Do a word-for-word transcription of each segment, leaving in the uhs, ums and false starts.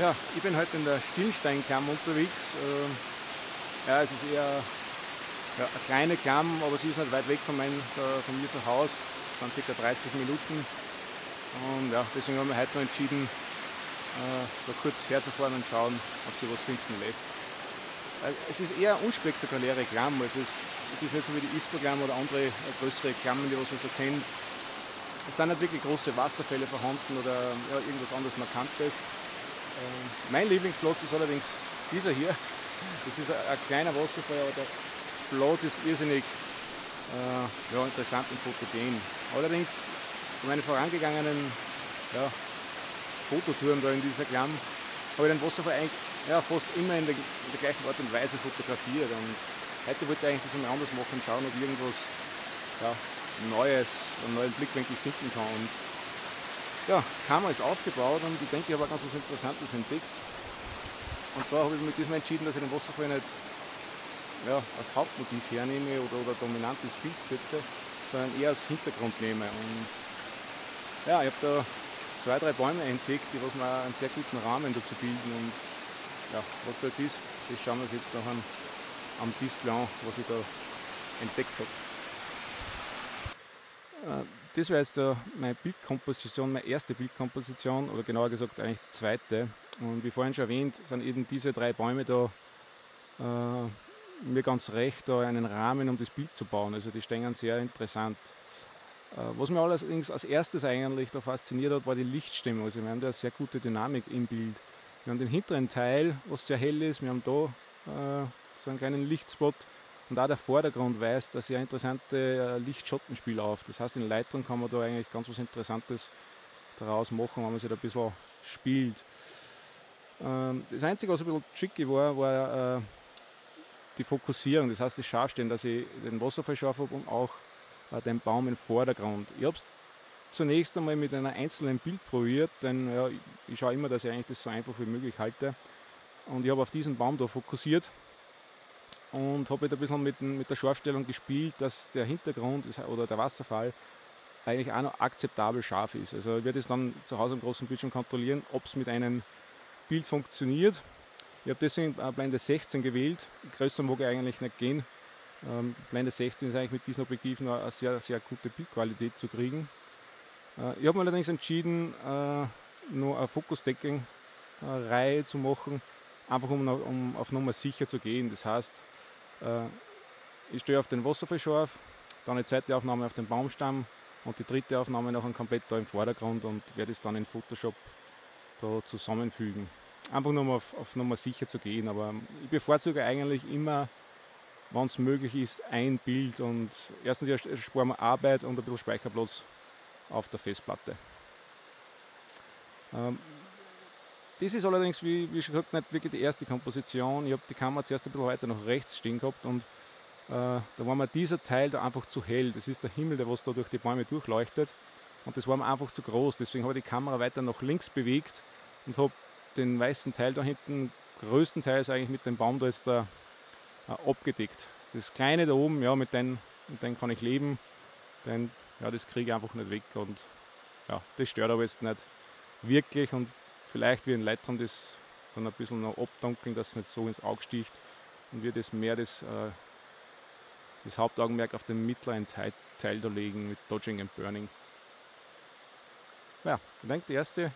Ja, ich bin heute in der Stillsteinklamm unterwegs. Ja, es ist eher ja, eine kleine Klamm, aber sie ist nicht weit weg von, mein, von mir zu Hause. Das sind ca. dreißig Minuten. Und ja, deswegen haben wir heute noch entschieden, da kurz herzufahren und schauen, ob sie was finden lässt. Es ist eher eine unspektakuläre Klamm. Es ist, es ist nicht so wie die Ispo-Klamm oder andere größere Klammen, die was man so kennt. Es sind nicht wirklich große Wasserfälle vorhanden oder ja, irgendwas anderes Markantes. Mein Lieblingsplatz ist allerdings dieser hier. Das ist ein kleiner Wasserfall, aber der Platz ist irrsinnig äh, ja, interessant und fotogen. Allerdings meine vorangegangenen ja, Fototouren da in dieser Klamm habe ich den Wasserfall eigentlich ja, fast immer in der, in der gleichen Art und Weise fotografiert. Und heute wollte ich eigentlich das einmal anders machen und schauen, ob irgendwas ja, Neues, einen neuen Blickwinkel finden kann. Und ja, Kamera ist aufgebaut und ich denke, ich habe auch ganz was Interessantes entdeckt. Und zwar habe ich mich diesmal entschieden, dass ich den Wasserfall nicht ja, als Hauptmotiv hernehme oder, oder dominantes Bild setze, sondern eher als Hintergrund nehme. Und ja, ich habe da zwei, drei Bäume entdeckt, die was mir einen sehr guten Rahmen dazu bilden. Und ja, was da jetzt ist, das schauen wir uns jetzt noch an, am Display an, was ich da entdeckt habe. Das wäre jetzt meine Bildkomposition, meine erste Bildkomposition, oder genauer gesagt eigentlich die zweite. Und wie vorhin schon erwähnt, sind eben diese drei Bäume da äh, mir ganz recht, da einen Rahmen, um das Bild zu bauen. Also die stehen sehr interessant. Äh, was mir allerdings als erstes eigentlich da fasziniert hat, war die Lichtstimmung. Also wir haben da eine sehr gute Dynamik im Bild. Wir haben den hinteren Teil, was sehr hell ist, wir haben da äh, so einen kleinen Lichtspot. Und auch der Vordergrund weist ein sehr interessantes Lichtschattenspiel auf. Das heißt, in Lightroom kann man da eigentlich ganz was Interessantes daraus machen, wenn man sich da ein bisschen spielt. Das Einzige, was ein bisschen tricky war, war die Fokussierung. Das heißt, das Scharfstellen, dass ich den Wasserfall scharf habe und auch den Baum im Vordergrund. Ich habe es zunächst einmal mit einer einzelnen Bild probiert, denn ja, ich schaue immer, dass ich eigentlich das so einfach wie möglich halte. Und ich habe auf diesen Baum da fokussiert. Und habe ein bisschen mit, mit der Scharfstellung gespielt, dass der Hintergrund ist, oder der Wasserfall eigentlich auch noch akzeptabel scharf ist. Also ich werde es dann zu Hause am großen Bildschirm kontrollieren, ob es mit einem Bild funktioniert. Ich habe deswegen Blende sechzehn gewählt, größer mag ich eigentlich nicht gehen. Ähm, Blende sechzehn ist eigentlich mit diesem Objektiv noch eine sehr, sehr gute Bildqualität zu kriegen. Äh, ich habe mir allerdings entschieden, äh, nur eine Fokus-Decking-Reihe zu machen, einfach um, um auf Nummer sicher zu gehen. Das heißt, ich stehe auf den Wasserfall scharf, dann eine zweite Aufnahme auf den Baumstamm und die dritte Aufnahme nachher komplett da im Vordergrund und werde es dann in Photoshop da zusammenfügen. Einfach nur um auf, auf Nummer sicher zu gehen, aber ich bevorzuge eigentlich immer, wenn es möglich ist, ein Bild und erstens sparen wir Arbeit und ein bisschen Speicherplatz auf der Festplatte. Ähm, Das ist allerdings, wie, wie schon gesagt, nicht wirklich die erste Komposition. Ich habe die Kamera zuerst ein bisschen weiter nach rechts stehen gehabt und äh, da war mir dieser Teil da einfach zu hell. Das ist der Himmel, der was da durch die Bäume durchleuchtet und das war mir einfach zu groß. Deswegen habe ich die Kamera weiter nach links bewegt und habe den weißen Teil da hinten größtenteils eigentlich mit dem Baum da jetzt da äh, abgedeckt. Das kleine da oben, ja, mit dem mit dem kann ich leben, denn ja, das kriege ich einfach nicht weg und ja, das stört aber jetzt nicht wirklich. Und vielleicht wie ein Lightroom das dann ein bisschen noch abdunkeln, dass es nicht so ins Auge sticht und wir das mehr das, äh, das Hauptaugenmerk auf den mittleren Teil, Teil da legen mit Dodging and Burning. Ja, ich denke, die erste,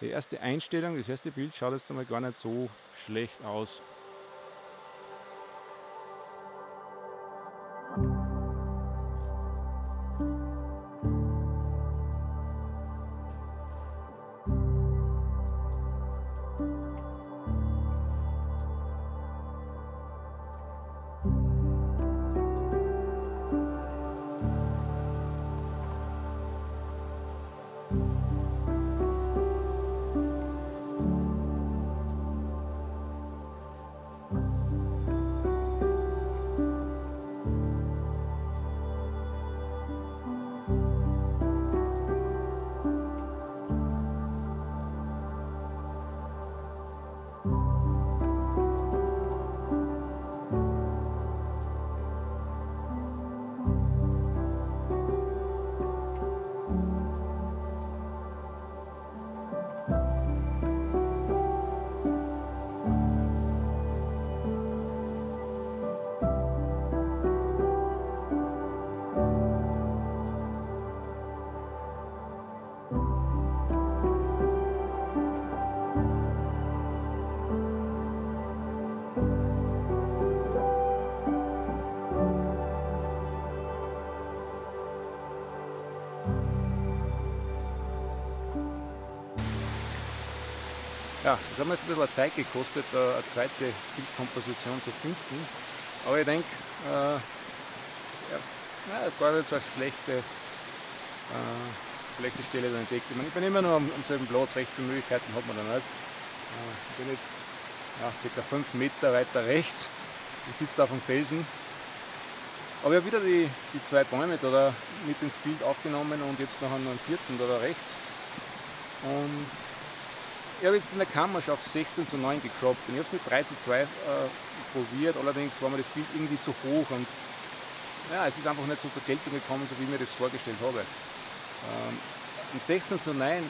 die erste Einstellung, das erste Bild schaut jetzt einmal gar nicht so schlecht aus. Ja, das hat mir jetzt ein bisschen Zeit gekostet, eine zweite Bildkomposition zu finden. Aber ich denke, äh, ja, naja, gar nicht so eine schlechte, äh, schlechte Stelle dann entdeckt. Ich meine, ich bin immer nur am, am selben Platz, recht viele Möglichkeiten hat man dann nicht. Äh, ich bin jetzt ja, circa fünf Meter weiter rechts. Ich sitze da auf dem Felsen. Aber ich habe wieder die, die zwei Bäume da mit ins Bild aufgenommen und jetzt noch einen vierten da, da rechts. Und ich habe jetzt in der Kamera schon auf sechzehn zu neun gecroppt und ich habe es mit drei zu zwei äh, probiert, allerdings war mir das Bild irgendwie zu hoch und ja, es ist einfach nicht so zur Geltung gekommen, so wie ich mir das vorgestellt habe. Ähm, Im sechzehn zu neun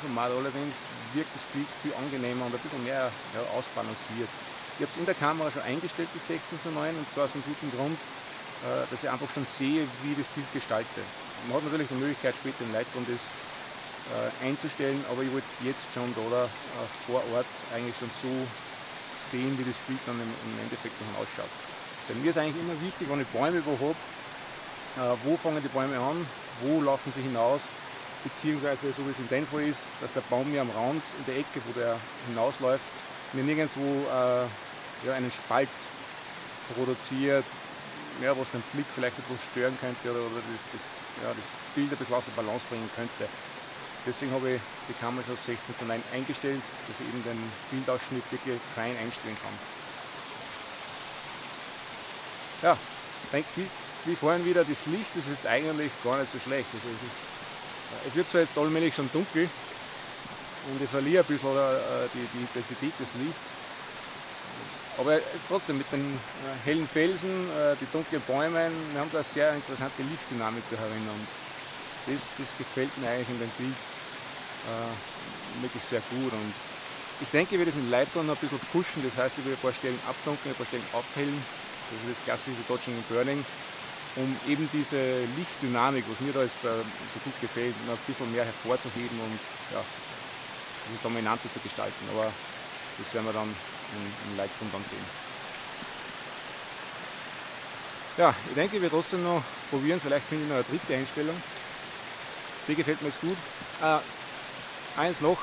Format allerdings wirkt das Bild viel angenehmer und ein bisschen mehr ja, ausbalanciert. Ich habe es in der Kamera schon eingestellt, das sechzehn zu neun, und zwar aus einem guten Grund, äh, dass ich einfach schon sehe, wie ich das Bild gestalte. Man hat natürlich die Möglichkeit, später im Lightroom das äh, einzustellen, aber ich wollte es jetzt schon da äh, vor Ort eigentlich schon so sehen, wie das Bild dann im, im Endeffekt noch ausschaut. Bei mir ist eigentlich immer wichtig, wenn ich Bäume wo habe, äh, wo fangen die Bäume an, wo laufen sie hinaus, beziehungsweise so wie es in dem Fall ist, dass der Baum mir am Rand, in der Ecke, wo der hinausläuft, mir nirgendwo äh, ja, einen Spalt produziert, ja, was den Blick vielleicht etwas stören könnte oder, oder das, das, ja, das Bild ein bisschen aus der Balance bringen könnte. Deswegen habe ich die Kamera schon sechzehn zu neun eingestellt, dass ich eben den Bildausschnitt wirklich fein einstellen kann. Ja, ich denke, wie vorhin wieder, das Licht das ist eigentlich gar nicht so schlecht. Also es, ist, es wird zwar jetzt allmählich schon dunkel, und ich verliere ein bisschen äh, die, die Intensität des Lichts. Aber trotzdem mit den äh, hellen Felsen, äh, die dunklen Bäumen, wir haben da eine sehr interessante Lichtdynamik da herin. Und das, das gefällt mir eigentlich in dem Bild äh, wirklich sehr gut. Und ich denke, ich werde es mit Lightroom noch ein bisschen pushen. Das heißt, ich werde ein paar Stellen abdunkeln, ein paar Stellen abhellen. Das ist das klassische Dodging and Burning. Um eben diese Lichtdynamik, was mir da jetzt äh, so gut gefällt, noch ein bisschen mehr hervorzuheben und ja, dominanter zu gestalten, aber das werden wir dann im, im Lightroom dann sehen. Ja, ich denke, ich werde trotzdem noch probieren, vielleicht finde ich noch eine dritte Einstellung. Die gefällt mir jetzt gut. Ah, eins noch,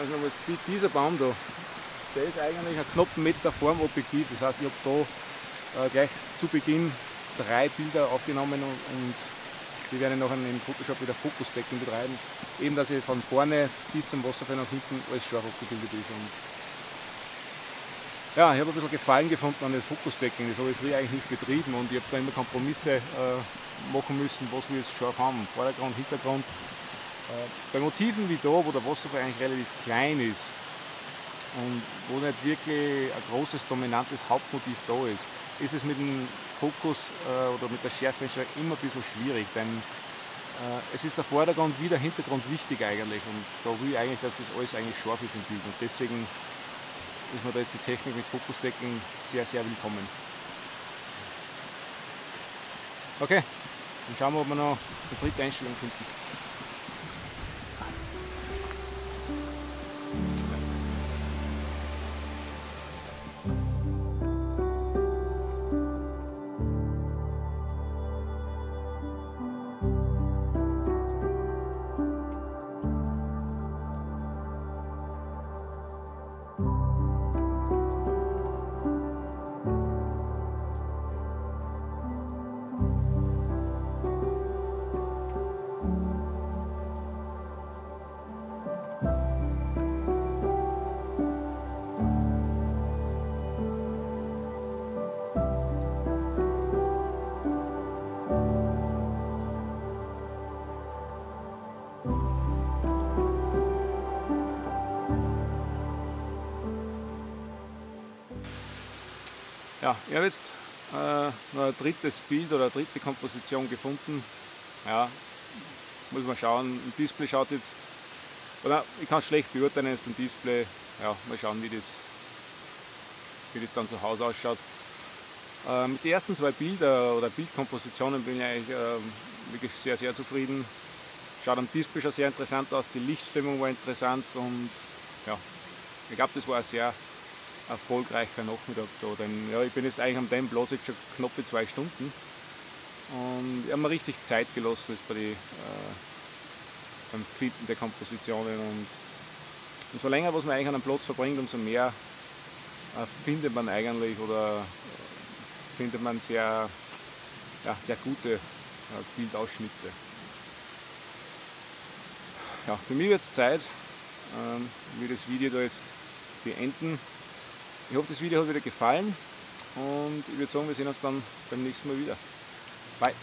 also man sieht, dieser Baum da, der ist eigentlich einen knappen Meter vor dem Objektiv, das heißt, ich habe da äh, gleich zu Beginn drei Bilder aufgenommen und, und die werden noch in Photoshop wieder Fokusdecken betreiben, eben dass ich von vorne bis zum Wasserfall nach hinten alles scharf abgebildet ist. Und ja, ich habe ein bisschen Gefallen gefunden an das Fokusdecken, das habe ich früher eigentlich nicht betrieben und ich habe da immer Kompromisse äh, machen müssen, was wir jetzt scharf haben, Vordergrund, Hintergrund. Äh, bei Motiven wie da, wo der Wasserfall eigentlich relativ klein ist und wo nicht wirklich ein großes, dominantes Hauptmotiv da ist, ist es mit dem Fokus äh, oder mit der Schärfe immer ein bisschen schwierig, denn äh, es ist der Vordergrund wie der Hintergrund wichtig eigentlich und da will ich eigentlich, dass das alles eigentlich scharf ist im Bild und deswegen ist mir da jetzt die Technik mit Fokusdecken sehr, sehr willkommen. Okay, dann schauen wir, ob wir noch eine dritte Einstellung finden. Ja, ich habe jetzt äh, noch ein drittes Bild oder eine dritte Komposition gefunden. Ja, muss man schauen, im Display schaut es jetzt, oder ich kann es schlecht beurteilen, es ist ein Display, ja, mal schauen, wie das, wie das dann zu Hause ausschaut. Äh, mit den ersten zwei Bilder oder Bildkompositionen bin ich eigentlich äh, wirklich sehr, sehr zufrieden. Schaut am Display schon sehr interessant aus, die Lichtstimmung war interessant und ja, ich glaube, das war ein sehr erfolgreicher Nachmittag da, denn ja, ich bin jetzt eigentlich am dem Platz jetzt schon knappe zwei Stunden und ich habe mir richtig Zeit gelassen jetzt bei den äh, beim Finden der Kompositionen, und umso länger was man eigentlich an einem Platz verbringt, umso mehr findet man eigentlich oder findet man sehr, ja, sehr gute Bildausschnitte. Ja, für mich wird es Zeit, ich will das Video da jetzt beenden. Ich hoffe, das Video hat euch gefallen und ich würde sagen, wir sehen uns dann beim nächsten Mal wieder. Bye!